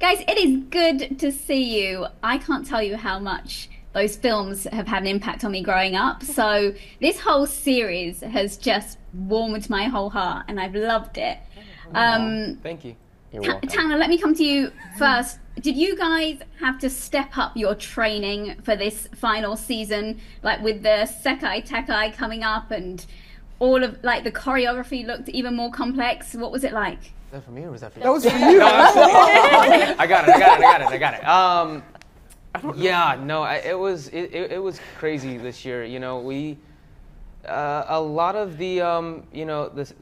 Guys, it is good to see you. I can't tell you how much those films have had an impact on me growing up. So this whole series has just warmed my whole heart and I've loved it. Thank you. You're welcome. Tanner, let me come to you first. Did you guys have to step up your training for this final season? Like with the Sekai Tekai coming up and all of like the choreography looked even more complex. What was it like? Was that for me or was that for you? That was for you. No, I got it. It was crazy this year. You know, we a lot of the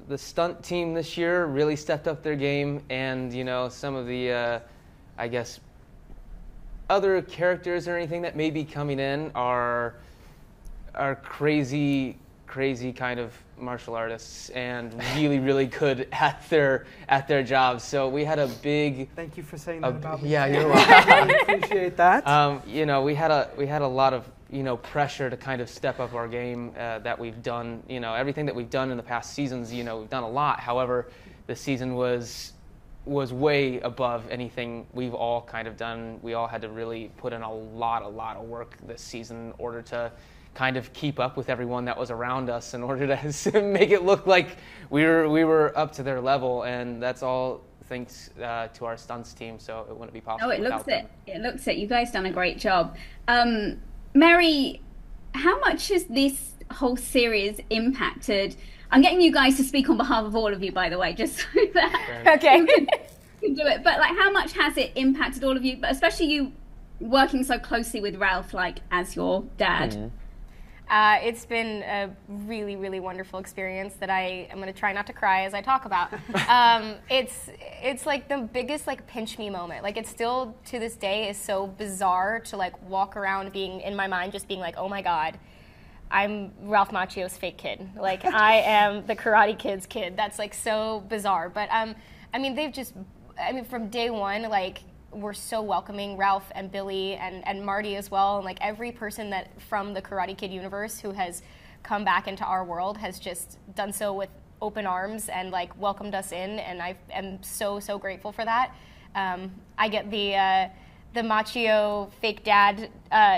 the stunt team this year really stepped up their game, and you know some of the I guess other characters or anything that may be coming in are crazy kind of martial artists and really good at their jobs. So we had a big. Thank you for saying that about me. Yeah, you're welcome. I appreciate that. We had a lot of pressure to kind of step up our game that we've done. You know, everything that we've done in the past seasons. You know, we've done a lot. However, this season was way above anything we've all kind of done. We all had to really put in a lot of work this season in order to kind of keep up with everyone that was around us in order to make it look like we were up to their level, and that's all thanks to our stunts team. So it wouldn't be possible. Oh, it looks it. It looks it. You guys done a great job. Mary, how much has this whole series impacted? I'm getting you guys to speak on behalf of all of you, by the way, just so that okay you can do it. But like, how much has it impacted all of you? But especially you working so closely with Ralph, like as your dad. Mm-hmm. It's been a really wonderful experience that I am going to try not to cry as I talk about. It's like the biggest like pinch me moment. Like it's still to this day is so bizarre to like walk around being in my mind just being like, oh my God, I'm Ralph Macchio's fake kid. Like I am the Karate Kid's kid. That's like so bizarre. But I mean they've just from day one like. We're so welcoming, Ralph and Billy and Marty as well, and like every person that from the Karate Kid universe who has come back into our world has just done so with open arms and like welcomed us in, and I am so grateful for that. I get the Macchio fake dad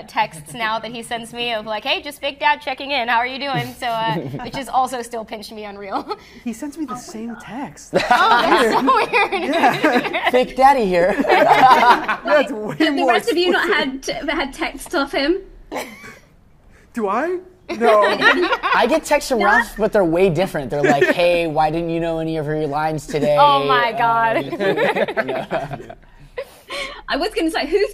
texts now that he sends me of like, hey, just fake dad checking in, how are you doing? So, which is also still pinched me unreal. He sends me the same text. Oh, that's so weird. Yeah. Fake daddy here. That's way more. The rest of you not had texts off him? Do I? No. I get texts from Ralph, but they're way different. They're like, hey, why didn't you know any of your lines today? Oh my God. No. I was going to say, who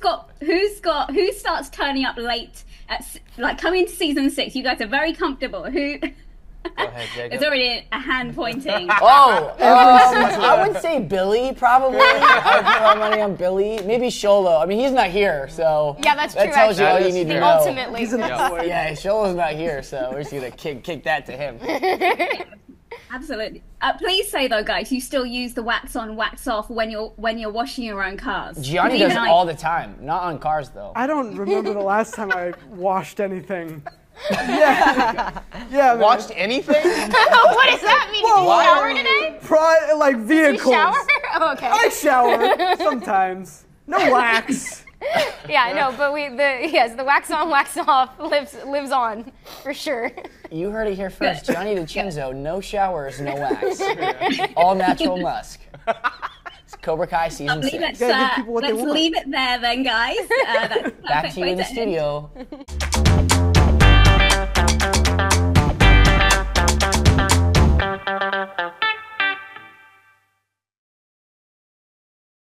starts turning up late at like coming to season 6? You guys are very comfortable. Who? Go ahead, Jacob. There's already a hand pointing. Oh, I would say Billy probably. I would put my money on Billy. Maybe Sholo. I mean, he's not here, so yeah, that's true. That tells you all you need to know. Ultimately, yeah, Sholo's not here, so we're just gonna kick that to him. Absolutely. Please say though, guys, you still use the wax on, wax off when you're washing your own cars. Gianni does all the time. Not on cars though. I don't remember the last time I washed anything. Yeah. Yeah. Washed anything? What does that mean? Well, did you shower today? Like vehicles. Did you shower? Oh, okay. I shower sometimes. No wax. Yeah, no, but the wax on, wax off lives on for sure. You heard it here first, Johnny DeCenzo. No showers, no wax, all natural musk. It's Cobra Kai season 6. Let's leave it there, then, guys. That's back to you in the studio.